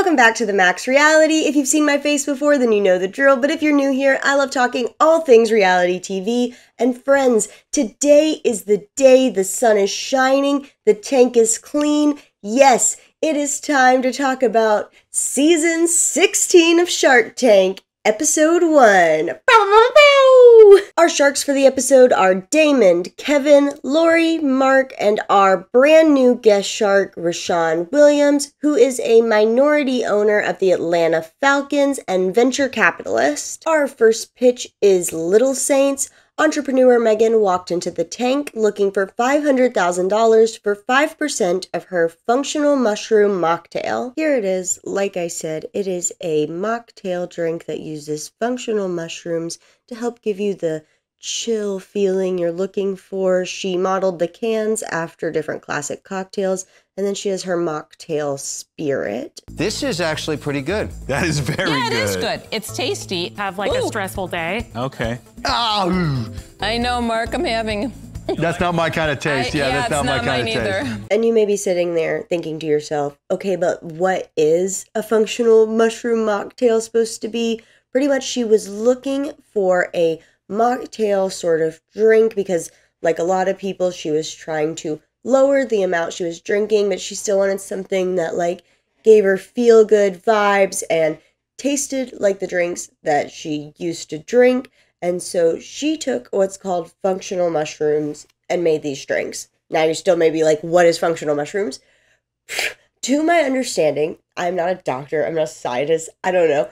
Welcome back to the Max Reality. If you've seen my face before, then you know the drill, but if you're new here, I love talking all things reality TV. And friends, today is the day the sun is shining, the tank is clean. Yes, it is time to talk about season 16 of Shark Tank, episode 1. Our sharks for the episode are Daymond, Kevin, Lori, Mark, and our brand new guest shark, Rashawn Williams, who is a minority owner of the Atlanta Falcons and venture capitalist. Our first pitch is Little Saints. Entrepreneur Megan walked into the tank looking for $500,000 for 5% of her functional mushroom mocktail. Here it is. Like I said, it is a mocktail drink that uses functional mushrooms to help give you the chill feeling you're looking for. She modeled the cans after different classic cocktails, and then she has her mocktail spirit. This is actually pretty good. That is very good. Yeah, it is good. It's tasty. Have like a stressful day. Okay. Oh. I know, Mark, I'm having... That's not my kind of taste. Yeah, that's not my kind of taste. And you may be sitting there thinking to yourself, okay, but what is a functional mushroom mocktail supposed to be? Pretty much she was looking for a mocktail sort of drink because, like a lot of people, she was trying to lower the amount she was drinking, but she still wanted something that like gave her feel good vibes and tasted like the drinks that she used to drink. And so she took what's called functional mushrooms and made these drinks. Now you still may be like, what is functional mushrooms? To my understanding, I'm not a doctor, I'm not a scientist, I don't know.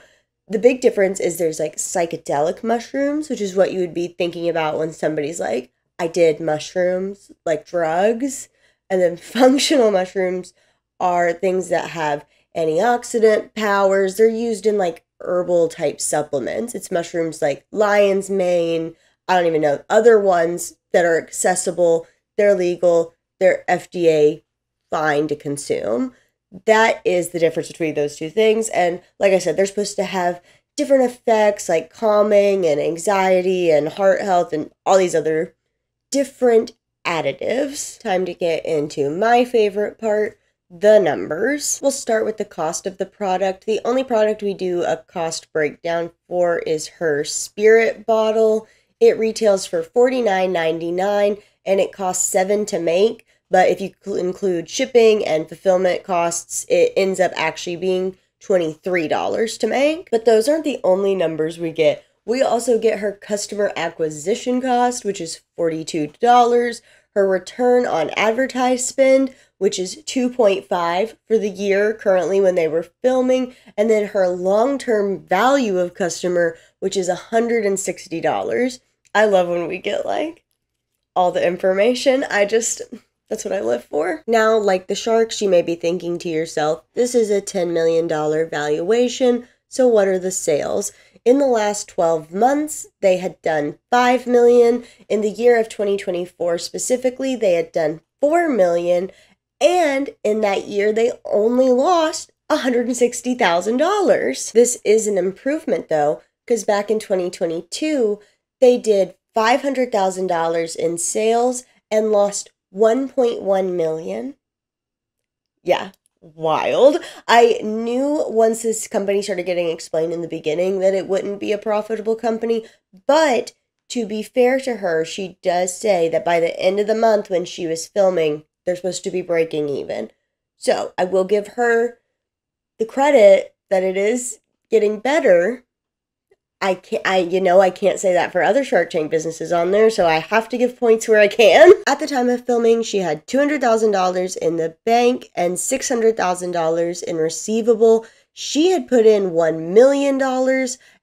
The big difference is there's like psychedelic mushrooms, which is what you would be thinking about when somebody's like, I did mushrooms, like drugs. And then functional mushrooms are things that have antioxidant powers. They're used in like herbal type supplements. It's mushrooms like lion's mane. I don't even know other ones that are accessible. They're legal. They're FDA fine to consume. That is the difference between those two things. And like I said, they're supposed to have different effects like calming and anxiety and heart health and all these other different additives. Time to get into my favorite part, the numbers. We'll start with the cost of the product. The only product we do a cost breakdown for is her spirit bottle. It retails for $49.99 and it costs 7 to make. But if you include shipping and fulfillment costs, it ends up actually being $23 to make. But those aren't the only numbers we get. We also get her customer acquisition cost, which is $42, her return on advertised spend, which is 2.5 for the year currently when they were filming, and then her long-term value of customer, which is $160. I love when we get like all the information. That's what I live for. Now, like the sharks, you may be thinking to yourself, this is a $10 million valuation, so what are the sales? In the last 12 months, they had done $5 million. In the year of 2024 specifically, they had done $4 million. And in that year, they only lost $160,000. This is an improvement, though, because back in 2022, they did $500,000 in sales and lost $1.1 million. Yeah, wild. I knew once this company started getting explained in the beginning that it wouldn't be a profitable company, but to be fair to her, she does say that by the end of the month when she was filming, they're supposed to be breaking even. So I will give her the credit that it is getting better. I can't say that for other Shark Tank businesses on there, so I have to give points where I can. At the time of filming, she had $200,000 in the bank and $600,000 in receivable. She had put in $1 million,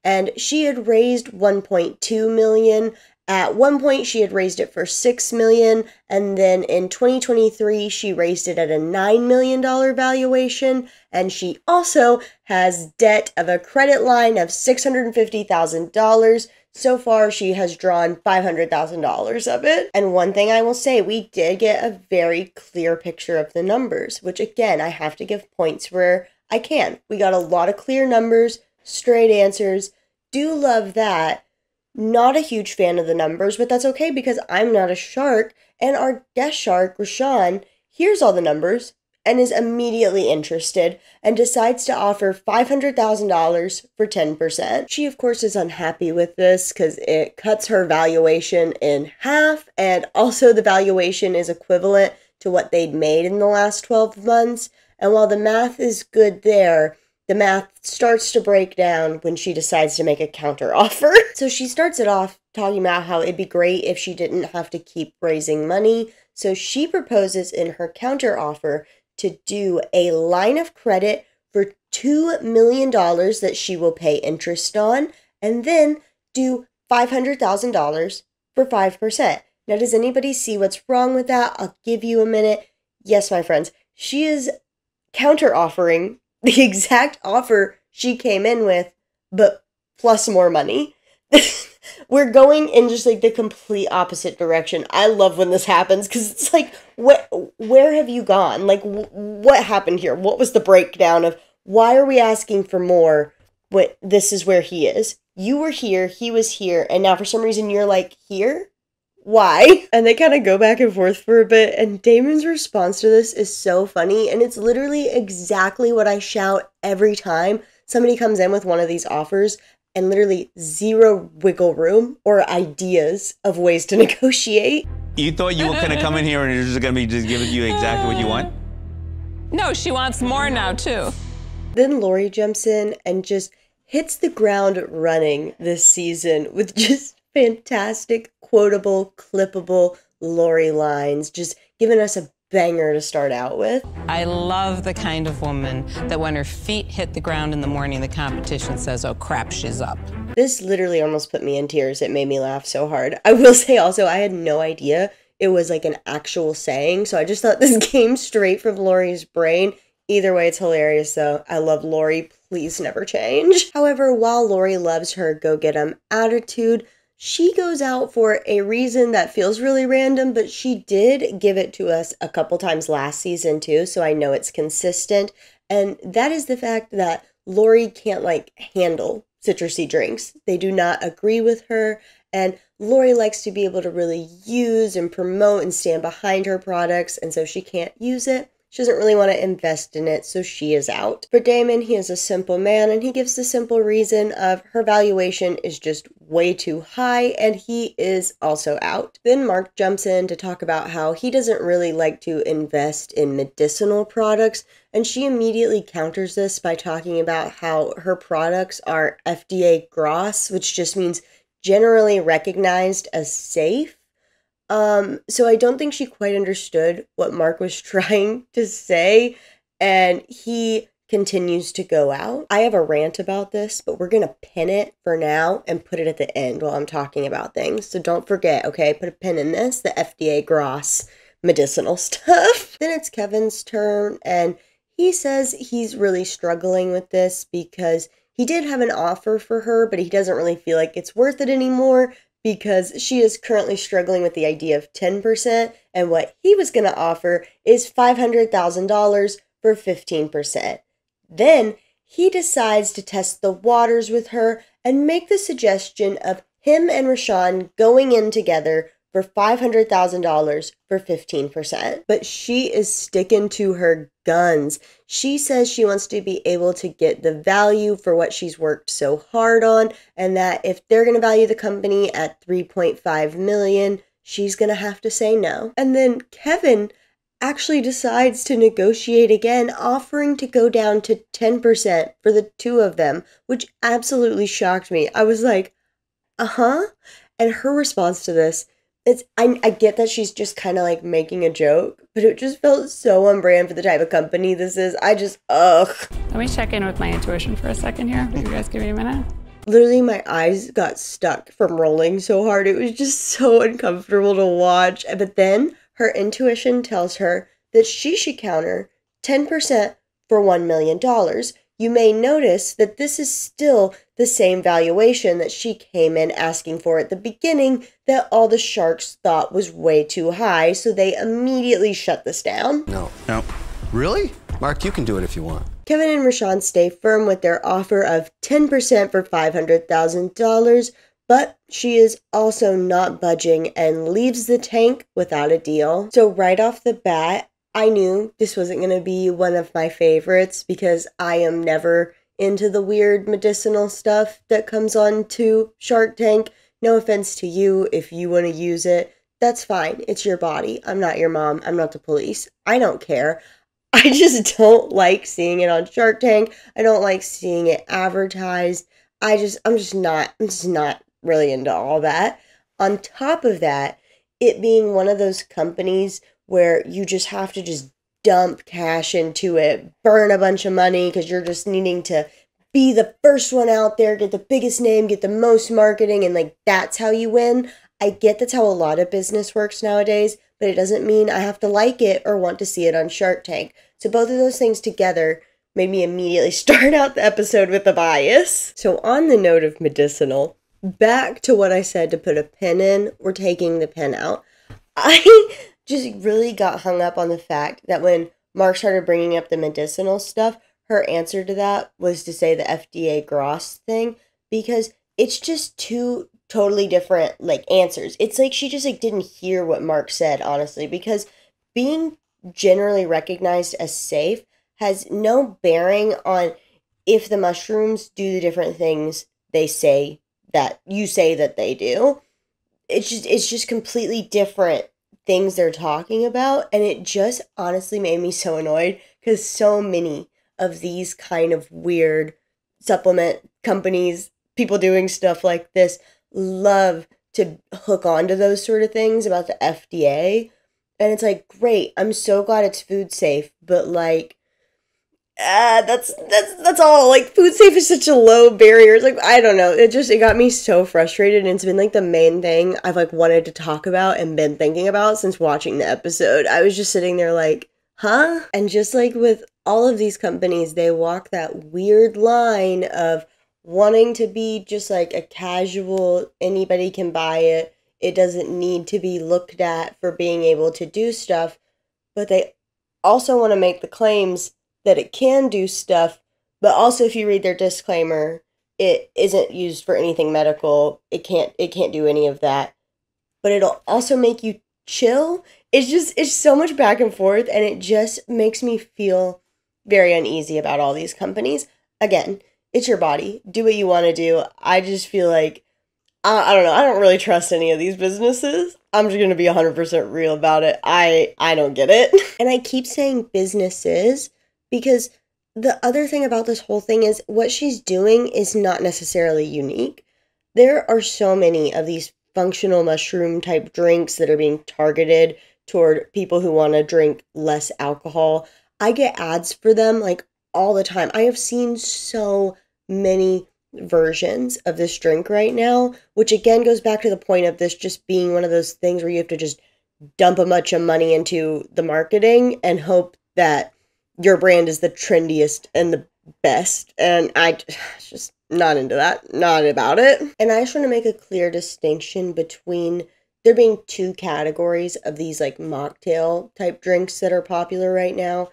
and she had raised $1.2 million. At one point, she had raised it for $6 million, and then in 2023, she raised it at a $9 million valuation, and she also has debt of a credit line of $650,000. So far, she has drawn $500,000 of it. And one thing I will say, we did get a very clear picture of the numbers, which again, I have to give points where I can. We got a lot of clear numbers, straight answers. Do love that. Not a huge fan of the numbers, but that's okay because I'm not a shark, and our guest shark, Rashawn, hears all the numbers and is immediately interested and decides to offer $500,000 for 10%. She, of course, is unhappy with this because it cuts her valuation in half, and also the valuation is equivalent to what they'd made in the last 12 months. And while the math is good there, the math starts to break down when she decides to make a counteroffer. So she starts it off talking about how it'd be great if she didn't have to keep raising money. So she proposes in her counteroffer to do a line of credit for $2 million that she will pay interest on, and then do $500,000 for 5%. Now, does anybody see what's wrong with that? I'll give you a minute. Yes, my friends, she is counteroffering the exact offer she came in with, but plus more money. We're going in just like the complete opposite direction. I love when this happens because it's like, where have you gone? Like, what happened here? What was the breakdown of why are we asking for more? What, this is where he is. You were here, he was here, and now for some reason you're like here? Why? And they kind of go back and forth for a bit, and Damon's response to this is so funny, and it's literally exactly what I shout every time somebody comes in with one of these offers and literally zero wiggle room or ideas of ways to negotiate. You thought you were gonna come in here and it's just gonna be just giving you exactly what you want? No, she wants more now too. Then Lori jumps in and just hits the ground running this season with just fantastic, quotable, clippable Lori lines, just giving us a banger to start out with. I love the kind of woman that when her feet hit the ground in the morning, the competition says, oh crap, she's up. This literally almost put me in tears. It made me laugh so hard. I will say also, I had no idea it was like an actual saying, so I just thought this came straight from Lori's brain. Either way, it's hilarious though. I love Lori. Please never change. However, while Lori loves her go-get-em attitude, she goes out for a reason that feels really random, but she did give it to us a couple times last season too, so I know it's consistent. And that is the fact that Lori can't like handle citrusy drinks. They do not agree with her, and Lori likes to be able to really use and promote and stand behind her products, and so she can't use it. She doesn't really want to invest in it, so she is out. For Daymond, he is a simple man, and he gives the simple reason of her valuation is just way too high, and he is also out. Then Mark jumps in to talk about how he doesn't really like to invest in medicinal products, and she immediately counters this by talking about how her products are FDA GRAS, which just means generally recognized as safe. So I don't think she quite understood what Mark was trying to say, and he continues to go out. I have a rant about this, but we're gonna pin it for now and put it at the end while I'm talking about things. So don't forget, okay? Put a pin in this, the FDA gross medicinal stuff. Then it's Kevin's turn, and he says he's really struggling with this because he did have an offer for her, but he doesn't really feel like it's worth it anymore, because she is currently struggling with the idea of 10%, and what he was gonna offer is $500,000 for 15%. Then he decides to test the waters with her and make the suggestion of him and Rashawn going in together for $500,000 for 15%. But she is sticking to her guns. She says she wants to be able to get the value for what she's worked so hard on, and that if they're gonna value the company at $3.5 million, she's gonna have to say no. And then Kevin actually decides to negotiate again, offering to go down to 10% for the two of them, which absolutely shocked me. I was like, uh-huh. And her response to this, I get that she's just kind of like making a joke, but it just felt so on brand for the type of company this is. I just, ugh. Let me check in with my intuition for a second here. Will you guys give me a minute? Literally, my eyes got stuck from rolling so hard. It was just so uncomfortable to watch. But then her intuition tells her that she should counter 10% for $1 million. You may notice that this is still the same valuation that she came in asking for at the beginning that all the sharks thought was way too high, so they immediately shut this down. No. Really? Mark, you can do it if you want. Kevin and Rashawn stay firm with their offer of 10% for $500,000, but she is also not budging and leaves the tank without a deal. So right off the bat, I knew this wasn't going to be one of my favorites because I am never into the weird medicinal stuff that comes on to Shark Tank. No offense to you if you want to use it. That's fine. It's your body. I'm not your mom. I'm not the police. I don't care. I just don't like seeing it on Shark Tank. I don't like seeing it advertised. I'm just not really into all that. On top of that, it being one of those companies where you just have to just dump cash into it, burn a bunch of money because you're just needing to be the first one out there, get the biggest name, get the most marketing, and like that's how you win. I get that's how a lot of business works nowadays, but it doesn't mean I have to like it or want to see it on Shark Tank. So both of those things together made me immediately start out the episode with a bias. So on the note of medicinal, back to what I said to put a pin in, we're taking the pin out. I just really got hung up on the fact that when Mark started bringing up the medicinal stuff, her answer to that was to say the FDA gross thing, because it's just too totally different, like, answers. It's like she just, like, didn't hear what Mark said, honestly, because being generally recognized as safe has no bearing on if the mushrooms do the different things they say that you say that they do. It's just completely different things they're talking about, and it just honestly made me so annoyed because so many of these kind of weird supplement companies, people doing stuff like this, love to hook onto those sort of things about the FDA. And it's like, great, I'm so glad it's food safe, but like, that's all. Like, food safe is such a low barrier. It's like, I don't know, it got me so frustrated, and it's been like the main thing I've like wanted to talk about and been thinking about since watching the episode. I was just sitting there like, huh? And just like with all of these companies, they walk that weird line of wanting to be just like a casual, anybody can buy it, it doesn't need to be looked at for being able to do stuff, but they also want to make the claims that it can do stuff, but also if you read their disclaimer, it isn't used for anything medical, it can't do any of that, but it'll also make you chill. It's so much back and forth, and it just makes me feel very uneasy about all these companies. Again, it's your body. Do what you want to do. I just feel like, I don't know, I don't really trust any of these businesses. I'm just going to be 100% real about it. I don't get it. And I keep saying businesses because the other thing about this whole thing is what she's doing is not necessarily unique. There are so many of these functional mushroom type drinks that are being targeted toward people who want to drink less alcohol. I get ads for them like all the time. I have seen so many versions of this drink right now, which again goes back to the point of this just being one of those things where you have to just dump a bunch of money into the marketing and hope that your brand is the trendiest and the best. And I just not into that, not about it. And I just want to make a clear distinction between there being two categories of these like mocktail type drinks that are popular right now.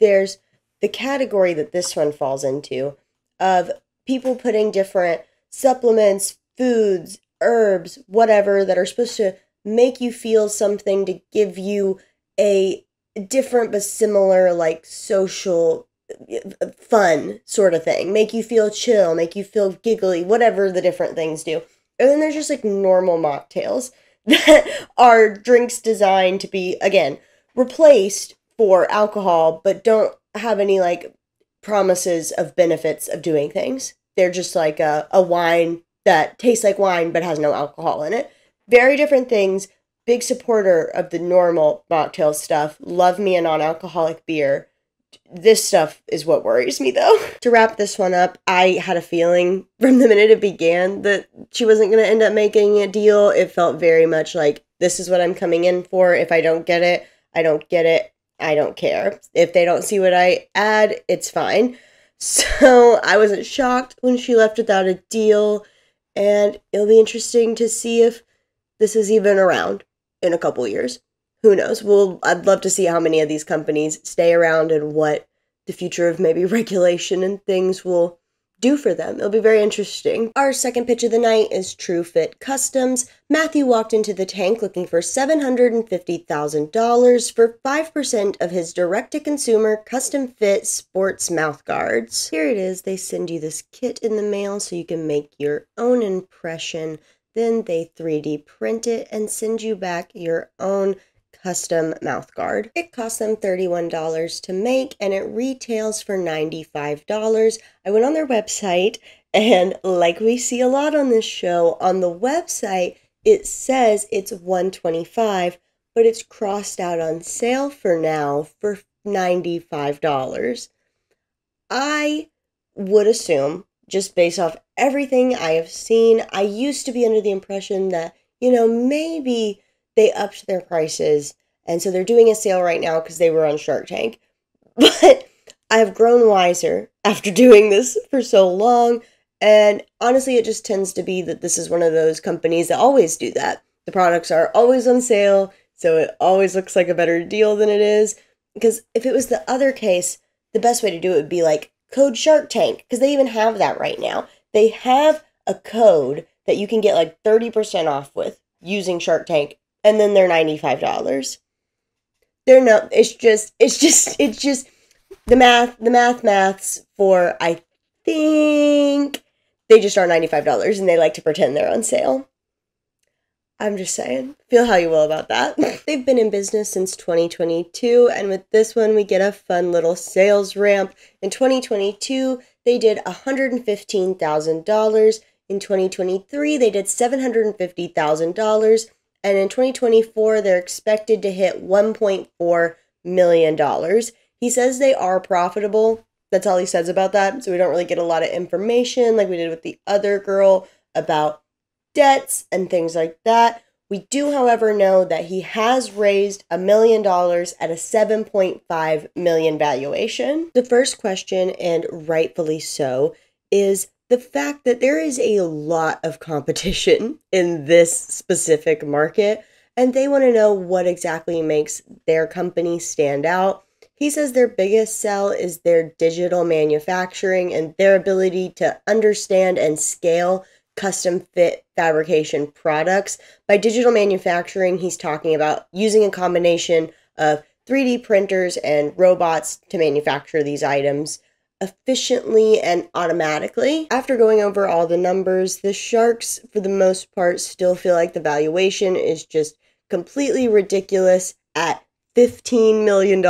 There's the category that this one falls into of people putting different supplements, foods, herbs, whatever, that are supposed to make you feel something to give you a different but similar like social fun sort of thing, make you feel chill, make you feel giggly, whatever the different things do. And then there's just like normal mocktails that are drinks designed to be, again, replaced for alcohol, but don't have any like promises of benefits of doing things. They're just like a wine that tastes like wine but has no alcohol in it. Very different things. Big supporter of the normal mocktail stuff. Love me a non-alcoholic beer. This stuff is what worries me though. To wrap this one up, I had a feeling from the minute it began that she wasn't going to end up making a deal. It felt very much like, this is what I'm coming in for. If I don't get it, I don't get it. I don't care. If they don't see what I add, it's fine. So I wasn't shocked when she left without a deal, and it'll be interesting to see if this is even around in a couple years. Who knows? Well, I'd love to see how many of these companies stay around and what the future of maybe regulation and things will do for them. It'll be very interesting. Our second pitch of the night is TruFIT Customs. Matthew walked into the tank looking for $750,000 for 5% of his direct-to-consumer custom fit sports mouth guards. Here it is. They send you this kit in the mail so you can make your own impression. Then they 3D print it and send you back your own custom mouth guard. It cost them $31 to make and it retails for $95. I went on their website and, like we see a lot on this show, on the website it says it's $125, but it's crossed out on sale for now for $95. I would assume, just based off everything I have seen, I used to be under the impression that, you know, maybe they upped their prices, and so they're doing a sale right now because they were on Shark Tank. But I've grown wiser after doing this for so long, and honestly, it just tends to be that this is one of those companies that always do that. The products are always on sale, so it always looks like a better deal than it is. Because if it was the other case, the best way to do it would be like code Shark Tank, because they even have that right now. They have a code that you can get like 30% off with using Shark Tank. And then they're $95. They're not, it's just the maths for, I think they just are $95 and they like to pretend they're on sale. I'm just saying, feel how you will about that. They've been in business since 2022. And with this one, we get a fun little sales ramp. In 2022, they did $115,000. In 2023, they did $750,000. And in 2024, they're expected to hit $1.4 million. He says they are profitable. That's all he says about that. So we don't really get a lot of information like we did with the other girl about debts and things like that. We do, however, know that he has raised $1 million at a $7.5 million valuation. The first question, and rightfully so, is the fact that there is a lot of competition in this specific market, and they want to know what exactly makes their company stand out. He says their biggest sell is their digital manufacturing and their ability to understand and scale custom fit fabrication products. By digital manufacturing, he's talking about using a combination of 3D printers and robots to manufacture these items efficiently and automatically. After going over all the numbers, the Sharks, for the most part, still feel like the valuation is just completely ridiculous at $15 million.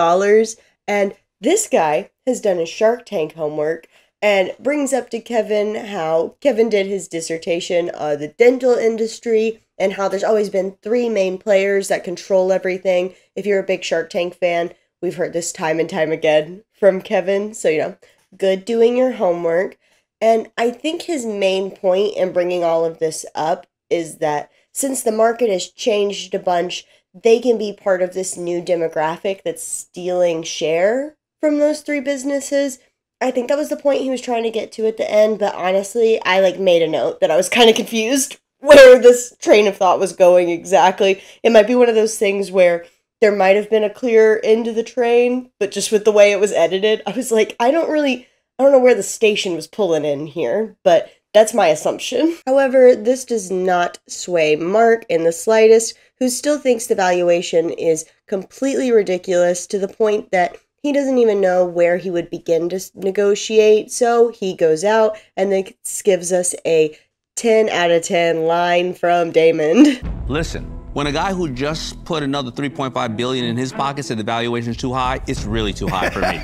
And this guy has done his Shark Tank homework and brings up to Kevin how Kevin did his dissertation on the dental industry and how there's always been three main players that control everything. If you're a big Shark Tank fan, we've heard this time and time again from Kevin. So, you know, good doing your homework. And I think his main point in bringing all of this up is that since the market has changed a bunch, they can be part of this new demographic that's stealing share from those three businesses. I think that was the point he was trying to get to at the end. But honestly, I made a note that I was kind of confused where this train of thought was going exactly. It might be one of those things where there might have been a clear end to the train, but just with the way it was edited, I was like, I don't know where the station was pulling in here, but that's my assumption. However, this does not sway Mark in the slightest, who still thinks the valuation is completely ridiculous to the point that he doesn't even know where he would begin to negotiate. So he goes out and then gives us a 10 out of 10 line from Daymond. Listen. When a guy who just put another $3.5 billion in his pocket said the valuation's too high, it's really too high for me.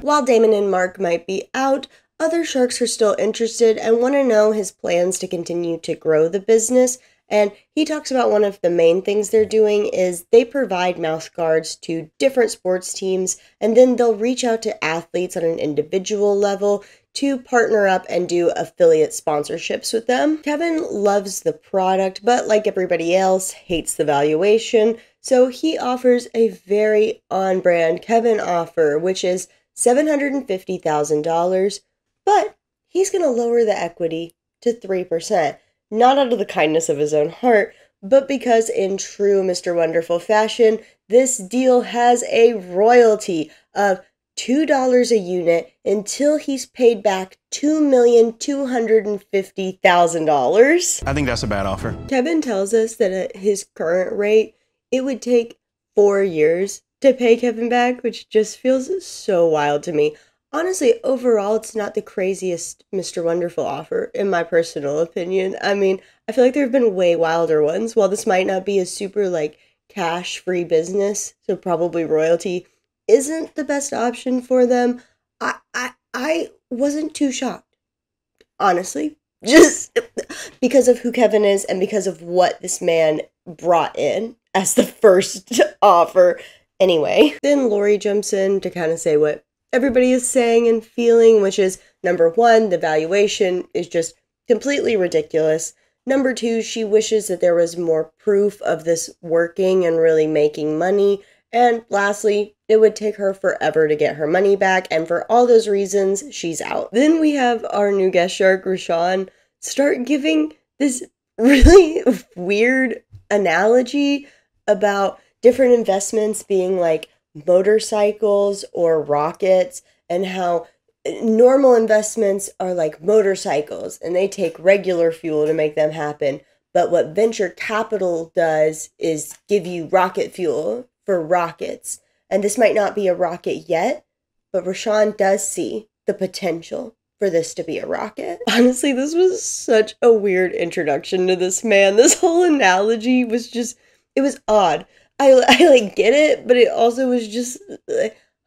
While Daymond and Mark might be out, other Sharks are still interested and want to know his plans to continue to grow the business. And he talks about one of the main things they're doing is they provide mouth guards to different sports teams, and then they'll reach out to athletes on an individual level to partner up and do affiliate sponsorships with them. Kevin loves the product, but like everybody else, hates the valuation. So he offers a very on-brand Kevin offer, which is $750,000, but he's gonna lower the equity to 3%, not out of the kindness of his own heart, but because in true Mr. Wonderful fashion, this deal has a royalty of $2 a unit until he's paid back $2,250,000. I think that's a bad offer. Kevin tells us that at his current rate, it would take 4 years to pay Kevin back, which just feels so wild to me. Honestly, overall, it's not the craziest Mr. Wonderful offer, in my personal opinion. I mean, I feel like there have been way wilder ones. While this might not be a super, like, cash-free business, so probably royalty isn't the best option for them, I wasn't too shocked, honestly, just because of who Kevin is and because of what this man brought in as the first offer anyway. Then Lori jumps in to kind of say what everybody is saying and feeling, which is, number one, the valuation is just completely ridiculous. Number two, she wishes that there was more proof of this working and really making money. And lastly, it would take her forever to get her money back, and for all those reasons, she's out. Then we have our new guest shark, Rashawn, start giving this really weird analogy about different investments being like motorcycles or rockets, and how normal investments are like motorcycles, and they take regular fuel to make them happen. But what venture capital does is give you rocket fuel for rockets. And this might not be a rocket yet, but Rashawn does see the potential for this to be a rocket. Honestly, this was such a weird introduction to this man. This whole analogy was just, it was odd. I like get it, but it also was just,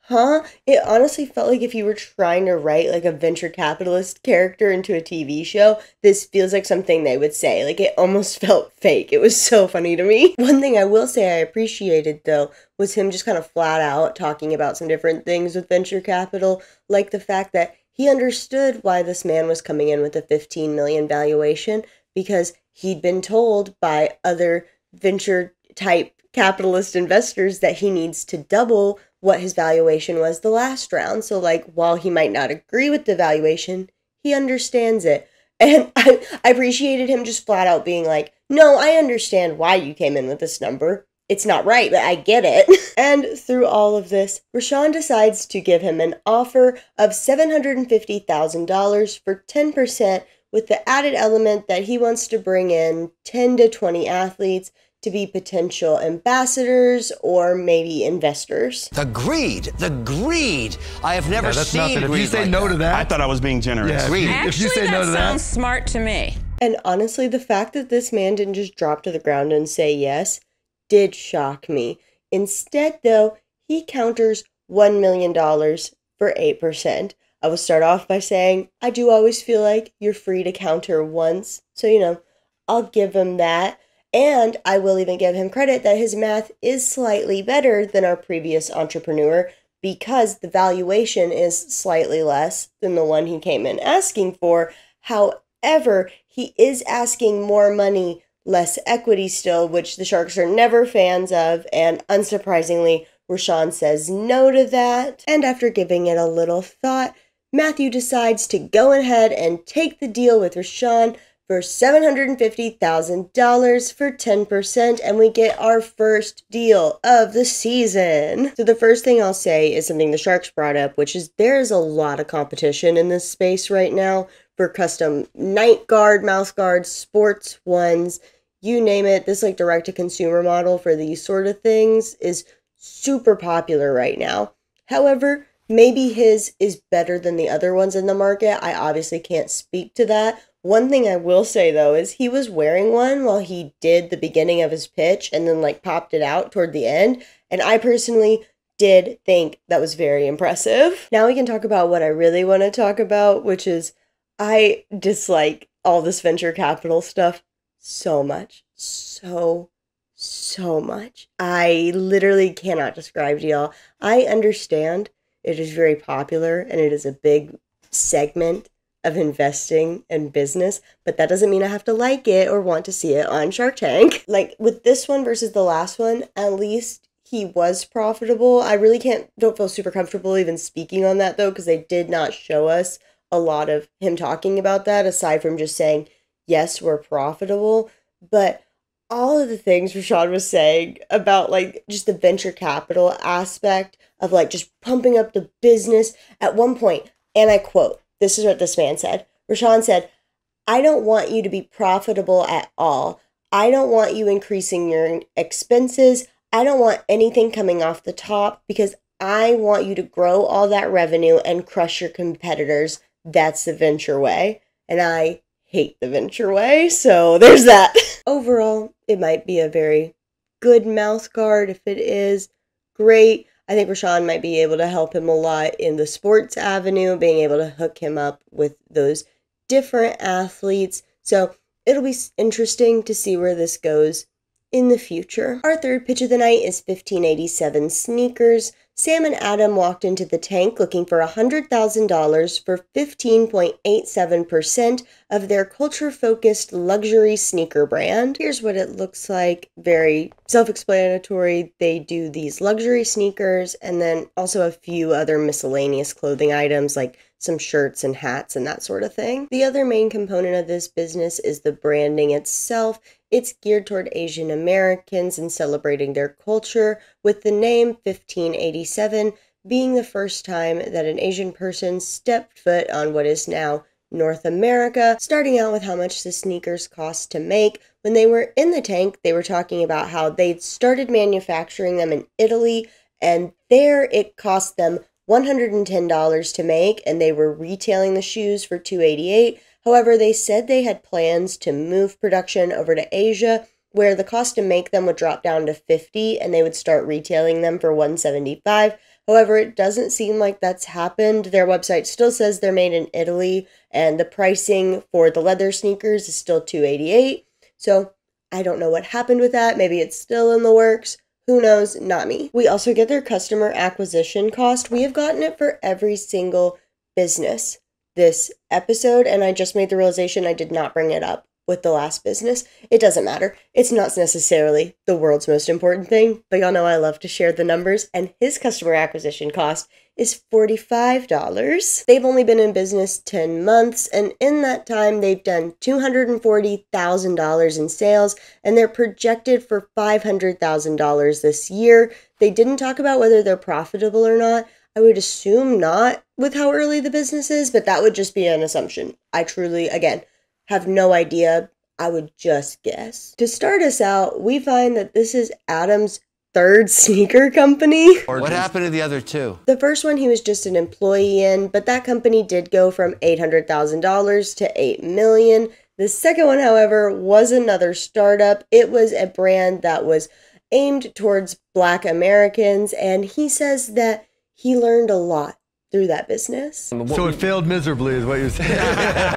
huh? It honestly felt like if you were trying to write like a venture capitalist character into a TV show, this feels like something they would say. Like, it almost felt fake. It was so funny to me. One thing I will say I appreciated though was him just kind of flat out talking about some different things with venture capital, like the fact that he understood why this man was coming in with a $15 million valuation, because he'd been told by other venture type capitalist investors that he needs to double what his valuation was the last round. So like, while he might not agree with the valuation, he understands it. And I appreciated him just flat out being like, no, I understand why you came in with this number. It's not right, but I get it. And through all of this, Rashawn decides to give him an offer of $750,000 for 10%, with the added element that he wants to bring in 10 to 20 athletes to be potential ambassadors or maybe investors. The greed. I have never seen greed. If you say like no to that. I thought I was being generous. Yeah, greed. Actually, if you say no to that. Sounds smart to me. And honestly, the fact that this man didn't just drop to the ground and say yes did shock me. Instead, though, he counters $1 million for 8%. I will start off by saying, I do always feel like you're free to counter once. So, you know, I'll give him that. And I will even give him credit that his math is slightly better than our previous entrepreneur, because the valuation is slightly less than the one he came in asking for. However, he is asking more money, less equity still, which the Sharks are never fans of. And unsurprisingly, Rashawn says no to that. And after giving it a little thought, Matthew decides to go ahead and take the deal with Rashawn for $750,000 for 10%, and we get our first deal of the season. So the first thing I'll say is something the Sharks brought up, which is there's a lot of competition in this space right now for custom night guard, mouth guards, sports ones, you name it. This like direct-to-consumer model for these sort of things is super popular right now. However, maybe his is better than the other ones in the market. I obviously can't speak to that. One thing I will say, though, is he was wearing one while he did the beginning of his pitch and then, like, popped it out toward the end. And I personally did think that was very impressive. Now we can talk about what I really want to talk about, which is I dislike all this venture capital stuff so much. So much. I literally cannot describe to y'all. I understand it is very popular and it is a big segment of investing and business, but that doesn't mean I have to like it or want to see it on Shark Tank. Like with this one versus the last one, at least he was profitable. I really don't feel super comfortable even speaking on that though, because they did not show us a lot of him talking about that aside from just saying, yes, we're profitable. But all of the things Rashawn was saying about like just the venture capital aspect of like just pumping up the business. At one point, and I quote, this is what this man said. Rashawn said, "I don't want you to be profitable at all. I don't want you increasing your expenses. I don't want anything coming off the top because I want you to grow all that revenue and crush your competitors. That's the venture way." And I hate the venture way, so there's that. Overall, it might be a very good mouth guard. If it is, great. I think Rashawn might be able to help him a lot in the sports avenue, being able to hook him up with those different athletes. So it'll be interesting to see where this goes in the future. Our third pitch of the night is 1587 Sneakers. Sam and Adam walked into the tank looking for $100,000 for 15.87% of their culture-focused luxury sneaker brand. Here's what it looks like. Very self-explanatory. They do these luxury sneakers and then also a few other miscellaneous clothing items like some shirts and hats and that sort of thing. The other main component of this business is the branding itself. It's geared toward Asian Americans and celebrating their culture, with the name 1587 being the first time that an Asian person stepped foot on what is now North America. Starting out with how much the sneakers cost to make, when they were in the tank, they were talking about how they'd started manufacturing them in Italy, and there it cost them $110 to make, and they were retailing the shoes for $288. However, they said they had plans to move production over to Asia, where the cost to make them would drop down to $50 and they would start retailing them for $175. However, it doesn't seem like that's happened. Their website still says they're made in Italy, and the pricing for the leather sneakers is still $288. So I don't know what happened with that. Maybe it's still in the works. Who knows? Not me. We also get their customer acquisition cost. We have gotten it for every single business this episode, and I just made the realization I did not bring it up with the last business. It doesn't matter. It's not necessarily the world's most important thing, but y'all know I love to share the numbers, and his customer acquisition cost is $45. They've only been in business 10 months, and in that time, they've done $240,000 in sales, and they're projected for $500,000 this year. They didn't talk about whether they're profitable or not. I would assume not with how early the business is, but that would just be an assumption. I truly, again, have no idea. I would just guess. To start us out, we find that this is Adam's third sneaker company. What happened to the other two? The first one he was just an employee in, but that company did go from $800,000 to $8 million. The second one, however, was another startup. It was a brand that was aimed towards Black Americans, and he says that he learned a lot through that business. So it failed miserably is what you're saying.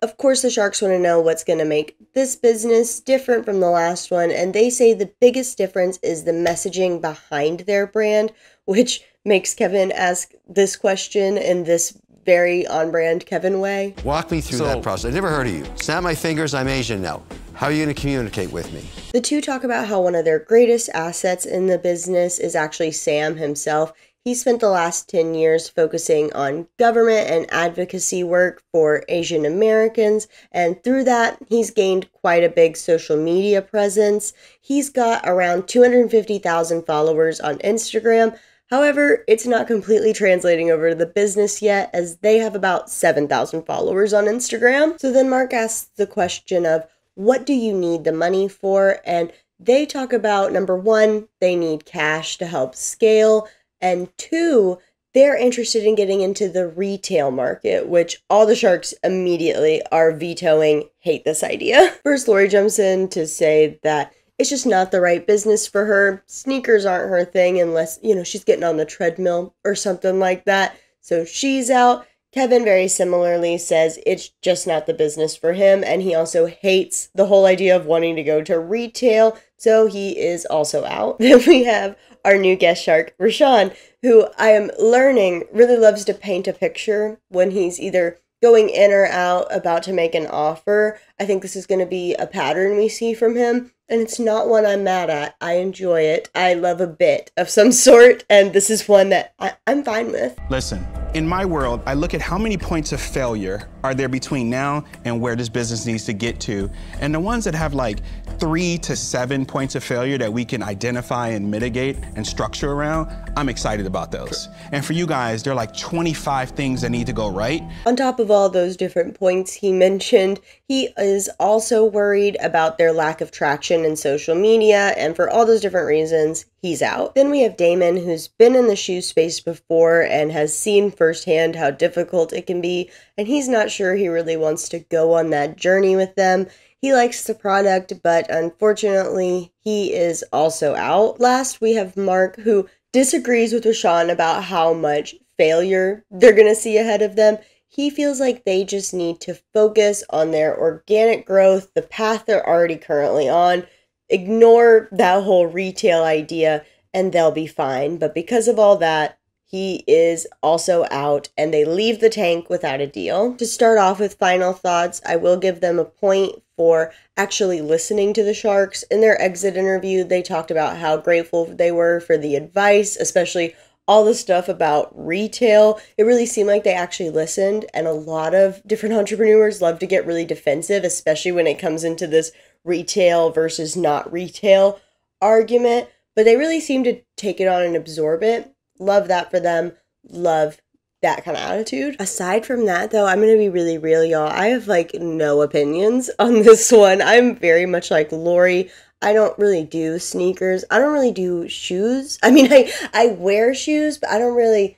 Of course, the Sharks want to know what's going to make this business different from the last one, and they say the biggest difference is the messaging behind their brand, which makes Kevin ask this question in this very on-brand Kevin way. Walk me through that process. I never heard of you. Snap my fingers, I'm Asian now. How are you going to communicate with me? The two talk about how one of their greatest assets in the business is actually Sam himself. He spent the last 10 years focusing on government and advocacy work for Asian Americans, and through that, he's gained quite a big social media presence. He's got around 250,000 followers on Instagram. However, it's not completely translating over to the business yet, as they have about 7,000 followers on Instagram. So then Mark asks the question of, what do you need the money for? And they talk about, number one, they need cash to help scale. And two, they're interested in getting into the retail market, which all the Sharks immediately are vetoing. Hate this idea. First, Lori jumps in to say that it's just not the right business for her. Sneakers aren't her thing unless, you know, she's getting on the treadmill or something like that. So she's out. Kevin very similarly says it's just not the business for him, and he also hates the whole idea of wanting to go to retail, so he is also out. Then we have our new guest shark, Rashawn, who I am learning really loves to paint a picture when he's either going in or out, about to make an offer. I think this is going to be a pattern we see from him, and it's not one I'm mad at. I enjoy it. I love a bit of some sort, and this is one that I'm fine with. Listen, in my world, I look at how many points of failure are there between now and where this business needs to get to? And the ones that have like 3 to 7 points of failure that we can identify and mitigate and structure around, I'm excited about those. Sure. And for you guys, there are like 25 things that need to go right. On top of all those different points he mentioned, he is also worried about their lack of traction in social media, and for all those different reasons, he's out. Then we have Daymond, who's been in the shoe space before and has seen firsthand how difficult it can be, and he's not sure he really wants to go on that journey with them. He likes the product, but unfortunately, he is also out. Last, we have Mark, who disagrees with Rashawn about how much failure they're gonna see ahead of them. He feels like they just need to focus on their organic growth, the path they're already currently on, ignore that whole retail idea, and they'll be fine. But because of all that, he is also out, and they leave the tank without a deal. To start off with final thoughts, I will give them a point for actually listening to the Sharks. In their exit interview, they talked about how grateful they were for the advice, especially all the stuff about retail. It really seemed like they actually listened, and a lot of different entrepreneurs love to get really defensive, especially when it comes into this retail versus not retail argument, but they really seem to take it on and absorb it. Love that for them. Love that kind of attitude. Aside from that, though, I'm going to be really real, y'all. I have like no opinions on this one. I'm very much like Lori. I don't really do sneakers. I don't really do shoes. I mean, I wear shoes, but I don't really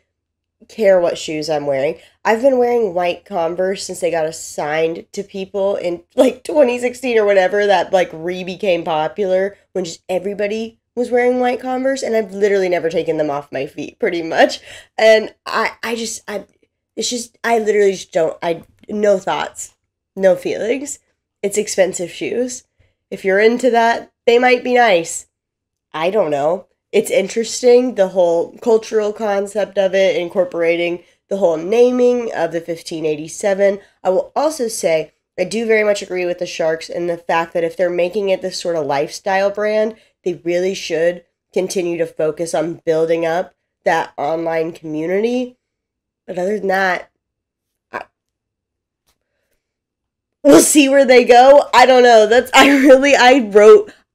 care what shoes I'm wearing. I've been wearing white Converse since they got assigned to people in like 2016 or whatever, that like became popular when just everybody was wearing white Converse, and I've literally never taken them off my feet pretty much. And I literally just don't, no thoughts, no feelings. It's expensive shoes. If you're into that, they might be nice. I don't know. It's interesting, the whole cultural concept of it, incorporating the whole naming of the 1587. I will also say, I do very much agree with the Sharks in the fact that if they're making it this sort of lifestyle brand, they really should continue to focus on building up that online community. But other than that, we'll see where they go. I don't know.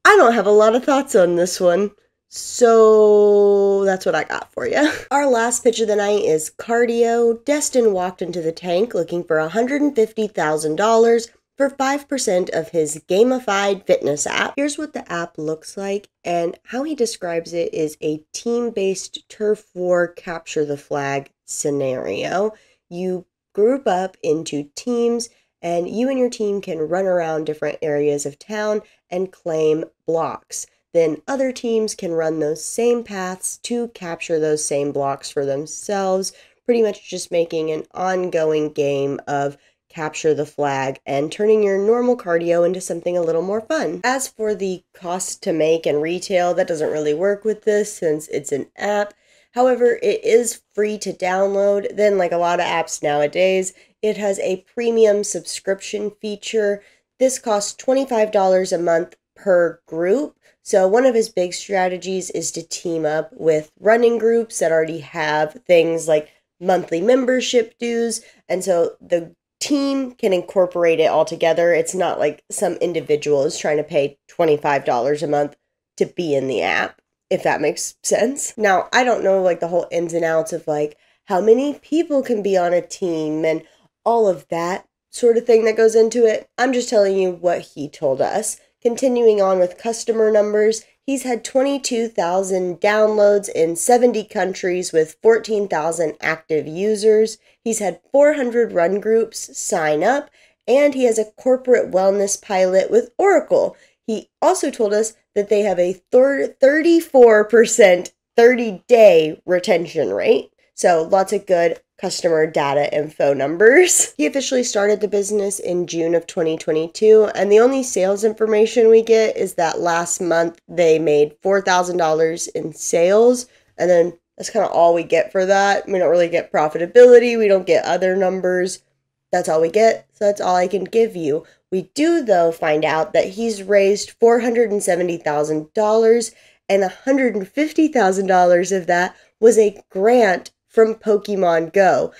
I don't have a lot of thoughts on this one. So that's what I got for you. Our last pitch of the night is Card.io. Destin walked into the tank looking for $150,000 for 5% of his gamified fitness app. Here's what the app looks like, and how he describes it is a team-based turf war capture the flag scenario. You group up into teams, and you and your team can run around different areas of town and claim blocks. Then other teams can run those same paths to capture those same blocks for themselves, pretty much just making an ongoing game of capture the flag and turning your normal Card.io into something a little more fun. As for the cost to make and retail, that doesn't really work with this since it's an app. However, it is free to download. Then, like a lot of apps nowadays, it has a premium subscription feature. This costs $25 a month per group. So one of his big strategies is to team up with running groups that already have things like monthly membership dues. And so the team can incorporate it all together. It's not like some individual is trying to pay $25 a month to be in the app, if that makes sense. Now, I don't know like the whole ins and outs of like how many people can be on a team and all of that sort of thing that goes into it. I'm just telling you what he told us. Continuing on with customer numbers, he's had 22,000 downloads in 70 countries with 14,000 active users. He's had 400 run groups sign up, and he has a corporate wellness pilot with Oracle. He also told us that they have a 34% 30-day retention rate. So lots of good customer data and phone numbers. He officially started the business in June of 2022, and the only sales information we get is that last month they made $4,000 in sales, and then that's kind of all we get for that. We don't really get profitability, we don't get other numbers. That's all we get, so that's all I can give you. We do, though, find out that he's raised $470,000, and $150,000 of that was a grant from Pokemon Go.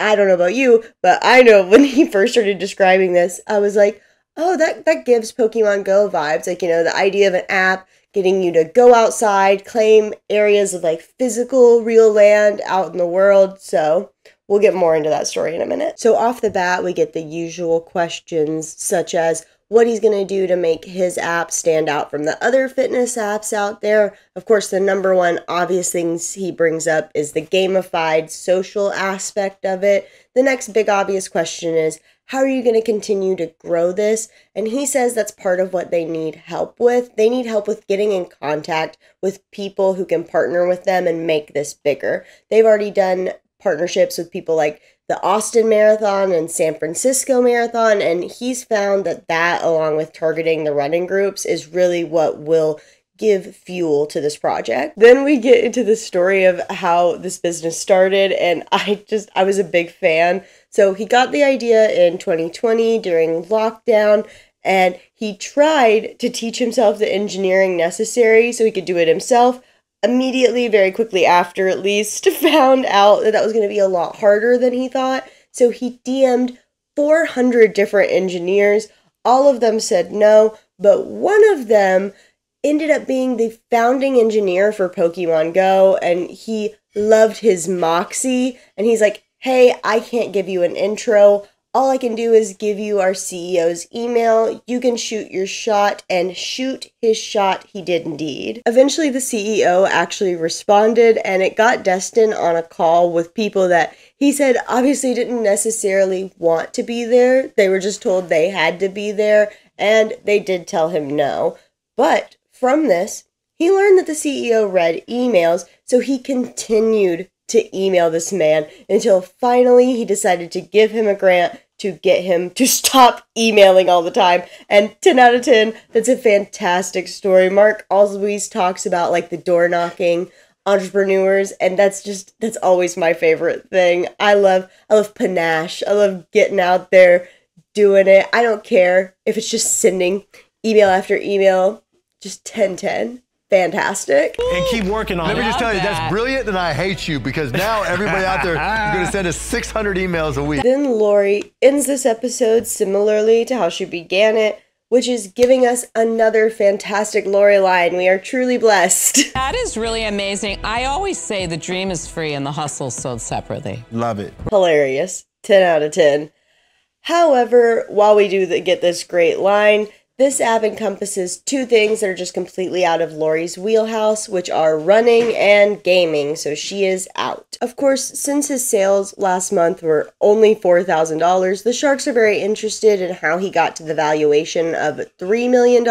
I don't know about you, but I know when he first started describing this, I was like, oh, that gives Pokemon Go vibes. Like, you know, the idea of an app getting you to go outside, claim areas of like physical, real land out in the world. So we'll get more into that story in a minute. So off the bat, we get the usual questions such as what he's going to do to make his app stand out from the other fitness apps out there. Of course, the number one obvious things he brings up is the gamified social aspect of it. The next big obvious question is, how are you going to continue to grow this? And he says that's part of what they need help with. They need help with getting in contact with people who can partner with them and make this bigger. They've already done partnerships with people like the Austin Marathon and San Francisco Marathon, and he's found that along with targeting the running groups is really what will give fuel to this project. Then we get into the story of how this business started, and I was a big fan. So he got the idea in 2020 during lockdown, and he tried to teach himself the engineering necessary so he could do it himself. Immediately, very quickly after at least, found out that was going to be a lot harder than he thought. So he DM'd 400 different engineers. All of them said no, but one of them ended up being the founding engineer for Pokemon Go, and he loved his moxie, and he's like, hey, I can't give you an intro. All I can do is give you our CEO's email. You can shoot your shot, and shoot his shot he did indeed. Eventually, the CEO actually responded, and it got Destin on a call with people that he said obviously didn't necessarily want to be there. They were just told they had to be there, and they did tell him no. But from this, he learned that the CEO read emails, so he continued to email this man until finally he decided to give him a grant to get him to stop emailing all the time. And 10 out of 10, that's a fantastic story. Mark always talks about like the door knocking entrepreneurs, and that's always my favorite thing. I love panache. I love getting out there doing it. I don't care if it's just sending email after email. Just 10-10. Fantastic. And keep working on it. Let me just tell you, that's brilliant, and I hate you because now everybody out there is going to send us 600 emails a week. Then Lori ends this episode similarly to how she began it, which is giving us another fantastic Lori line. We are truly blessed. That is really amazing. I always say the dream is free and the hustle is sold separately. Love it. Hilarious. 10 out of 10. However, while we do get this great line, this app encompasses two things that are just completely out of Lori's wheelhouse, which are running and gaming, so she is out. Of course, since his sales last month were only $4,000, the Sharks are very interested in how he got to the valuation of $3 million,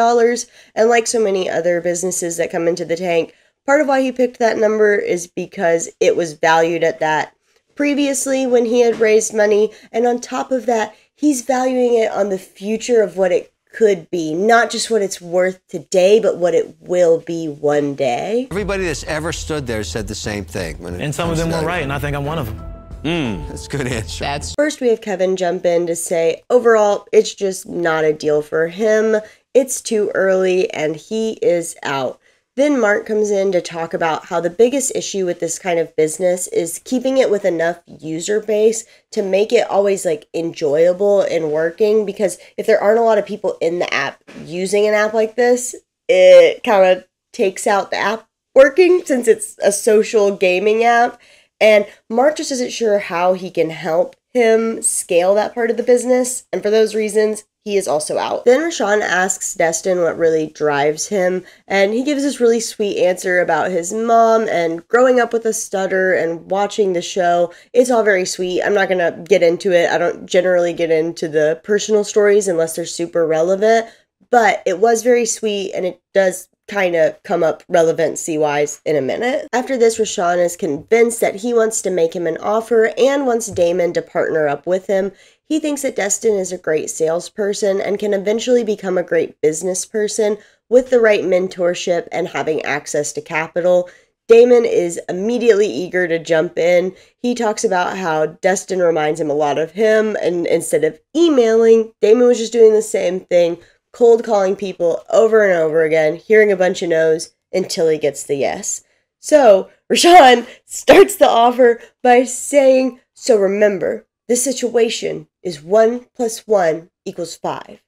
and like so many other businesses that come into the tank, part of why he picked that number is because it was valued at that previously when he had raised money, and on top of that, he's valuing it on the future of what it could be, not just what it's worth today, but what it will be one day. Everybody that's ever stood there said the same thing. And some of them were right, and I think I'm one of them. That's a good answer. First, we have Kevin jump in to say, overall, it's just not a deal for him. It's too early, and he is out. Then Mark comes in to talk about how the biggest issue with this kind of business is keeping it with enough user base to make it always like enjoyable and working, because if there aren't a lot of people in the app using an app like this, it kind of takes out the app working since it's a social gaming app. And Mark just isn't sure how he can help him scale that part of the business. And for those reasons, he is also out. Then Rashawn asks Destin what really drives him, and he gives this really sweet answer about his mom and growing up with a stutter and watching the show. It's all very sweet. I'm not gonna get into it. I don't generally get into the personal stories unless they're super relevant, but it was very sweet, and it does kind of come up relevancy-wise in a minute. After this, Rashawn is convinced that he wants to make him an offer and wants Daymond to partner up with him. He thinks that Destin is a great salesperson and can eventually become a great business person with the right mentorship and having access to capital. Daymond is immediately eager to jump in. He talks about how Destin reminds him a lot of him, and instead of emailing, Daymond was just doing the same thing, cold calling people over and over again, hearing a bunch of no's until he gets the yes. So Rashawn starts the offer by saying, So remember, this situation is 1 + 1 = 5.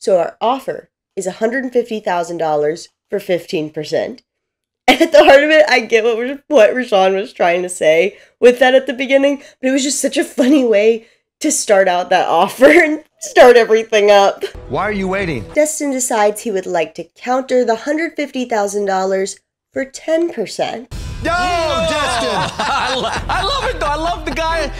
So our offer is $150,000 for 15%. And at the heart of it, I get what Rashawn was trying to say with that at the beginning, but it was just such a funny way to start out that offer and start everything up. Why are you waiting? Destin decides he would like to counter the $150,000 for 10%. No, Destin! I love it though, I love the guy.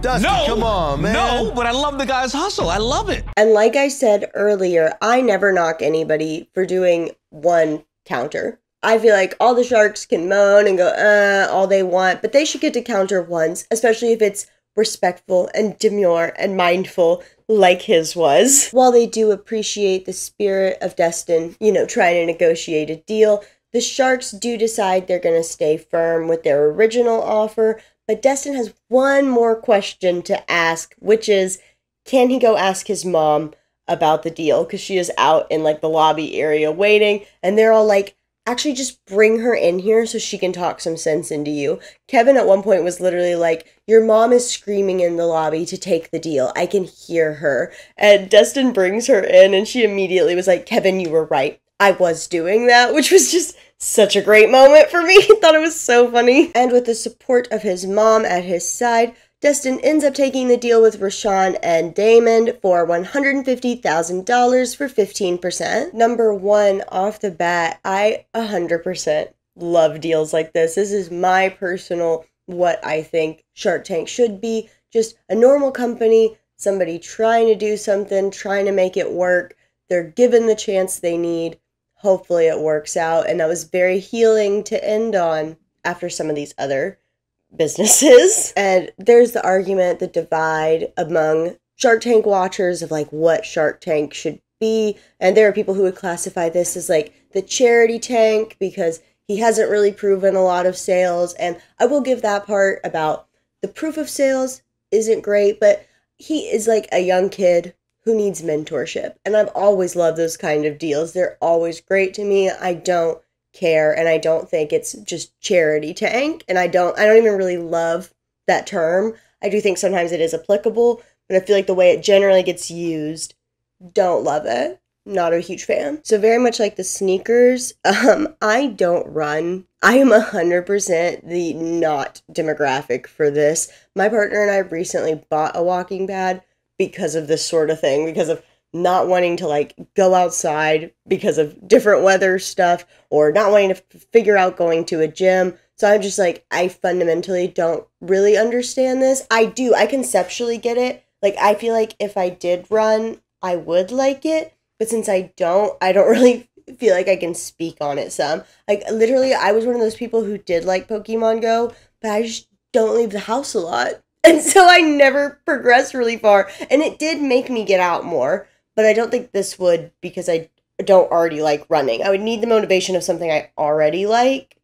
Dusty, no, come on, man. No, but I love the guy's hustle. I love it. And like I said earlier, I never knock anybody for doing one counter. I feel like all the sharks can moan and go, all they want, but they should get to counter once, especially if it's respectful and demure and mindful like his was. While they do appreciate the spirit of Destin, you know, trying to negotiate a deal, the sharks do decide they're going to stay firm with their original offer. But Destin has one more question to ask, which is, can he go ask his mom about the deal? Because she is out in like the lobby area waiting, and they're all like, actually just bring her in here so she can talk some sense into you. Kevin at one point was literally like, your mom is screaming in the lobby to take the deal. I can hear her. And Destin brings her in, and she immediately was like, Kevin, you were right. I was doing that, which was just such a great moment for me. I thought it was so funny. And with the support of his mom at his side, Destin ends up taking the deal with Rashawn and Daymond for $150,000 for 15%. Number one, off the bat, I 100% love deals like this. This is my personal, what I think Shark Tank should be. Just a normal company, somebody trying to do something, trying to make it work. They're given the chance they need. Hopefully it works out. And that was very healing to end on after some of these other businesses. And there's the argument, the divide among Shark Tank watchers of like what Shark Tank should be. And there are people who would classify this as like the charity tank because he hasn't really proven a lot of sales. And I will give that part about the proof of sales isn't great, but he is like a young kid who needs mentorship. And I've always loved those kind of deals. They're always great to me. I don't care, and I don't think it's just charity tank. And I don't even really love that term. I do think sometimes it is applicable, but I feel like the way it generally gets used, don't love it. Not a huge fan. So very much like the sneakers, I don't run. I am 100% the not demographic for this. My partner and I recently bought a walking pad because of this sort of thing, because of not wanting to like go outside because of different weather stuff or not wanting to figure out going to a gym. So I'm just like, I fundamentally don't really understand this. I conceptually get it. Like, I feel like if I did run, I would like it. But since I don't really feel like I can speak on it some. Like, literally, I was one of those people who did like Pokemon Go, but I just don't leave the house a lot. And so I never progressed really far, and it did make me get out more, but I don't think this would because I don't already like running. I would need the motivation of something I already like.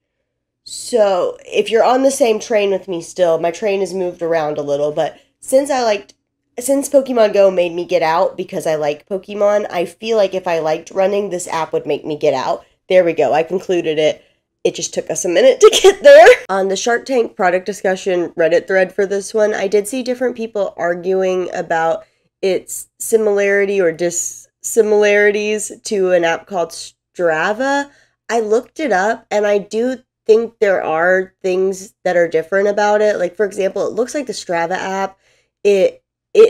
So if you're on the same train with me still, my train has moved around a little, but since Pokemon Go made me get out because I like Pokemon, I feel like if I liked running, this app would make me get out. There we go. I concluded it. It just took us a minute to get there. On the Shark Tank product discussion Reddit thread for this one, I did see different people arguing about its similarity or dissimilarities to an app called Strava. I looked it up, and I do think there are things that are different about it. Like, for example, it looks like the Strava app. It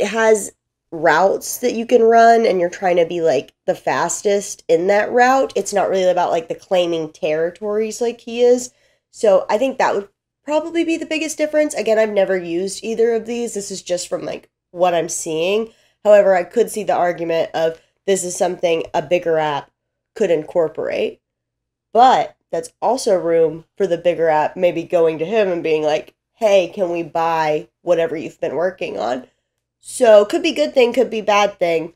has routes that you can run, and you're trying to be like the fastest in that route. It's not really about like the claiming territories like he is. So I think that would probably be the biggest difference. Again, I've never used either of these. This is just from like what I'm seeing. However, I could see the argument of this is something a bigger app could incorporate, but that's also room for the bigger app maybe going to him and being like, hey, can we buy whatever you've been working on? So could be good thing, could be bad thing,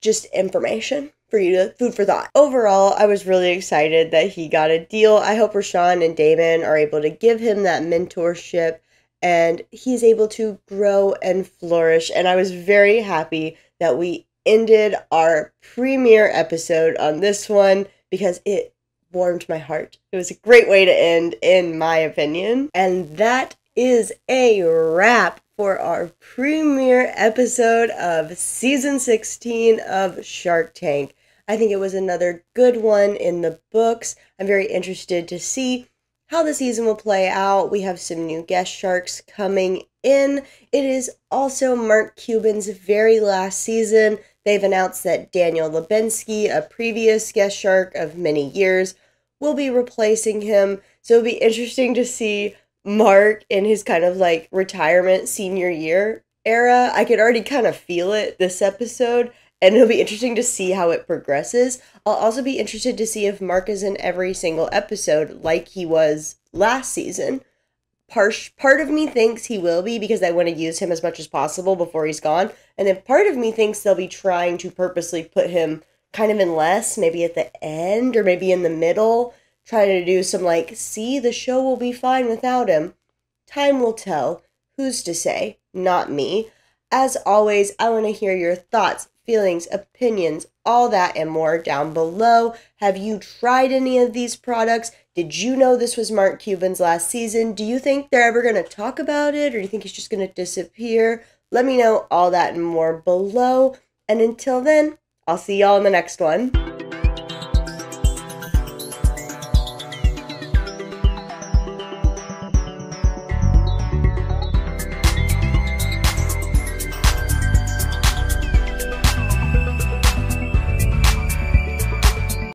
just information for you to, food for thought. Overall, I was really excited that he got a deal. I hope Rashawn and Daymond are able to give him that mentorship and he's able to grow and flourish. And I was very happy that we ended our premiere episode on this one because it warmed my heart. It was a great way to end, in my opinion. And that is a wrap for our premiere episode of season 16 of Shark Tank. I think it was another good one in the books. I'm very interested to see how the season will play out. We have some new guest sharks coming in. It is also Mark Cuban's very last season. They've announced that Daniel Lebinski, a previous guest shark of many years, will be replacing him. So it'll be interesting to see Mark in his kind of like retirement senior year era. I could already kind of feel it this episode, and it'll be interesting to see how it progresses. I'll also be interested to see if Mark is in every single episode like he was last season. Part of me thinks he will be because I want to use him as much as possible before he's gone. And then part of me thinks they'll be trying to purposely put him kind of in less, maybe at the end or maybe in the middle, trying to do some like, see, the show will be fine without him. Time will tell. Who's to say? Not me. As always, I want to hear your thoughts, feelings, opinions, all that and more down below. Have you tried any of these products? Did you know this was Mark Cuban's last season? Do you think they're ever going to talk about it, or do you think he's just going to disappear? Let me know all that and more below. And until then, I'll see y'all in the next one.